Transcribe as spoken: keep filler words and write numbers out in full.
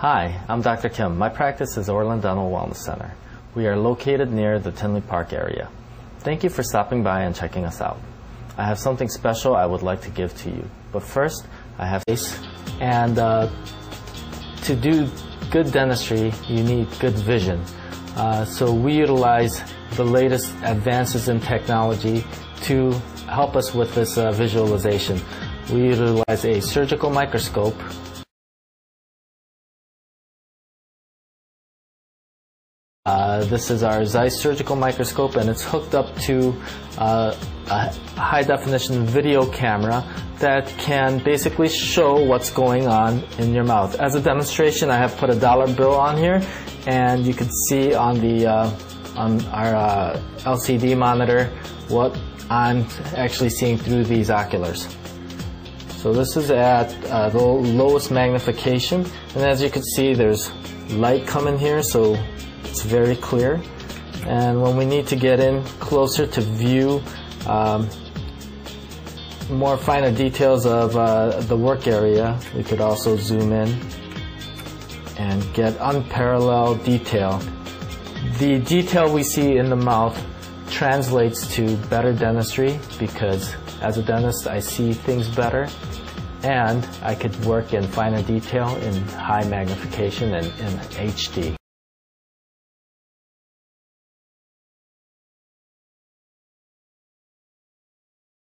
Hi, I'm Doctor Kim. My practice is Orland Dental Wellness Center. We are located near the Tinley Park area. Thank you for stopping by and checking us out. I have something special I would like to give to you. But first, I have Zeiss. And uh, to do good dentistry, you need good vision. Uh, so we utilize the latest advances in technology to help us with this uh, visualization. We utilize a surgical microscope, Uh, this is our Zeiss surgical microscope, and it's hooked up to uh, a high-definition video camera that can basically show what's going on in your mouth. As a demonstration, I have put a dollar bill on here, and you can see on the uh, on our uh, L C D monitor what I'm actually seeing through these oculars. So this is at uh, the lowest magnification, and as you can see, there's light coming here, so it's very clear. And when we need to get in closer to view um, more finer details of uh, the work area, we could also zoom in and get unparalleled detail. The detail we see in the mouth translates to better dentistry, because as a dentist I see things better, and I could work in finer detail in high magnification and in H D.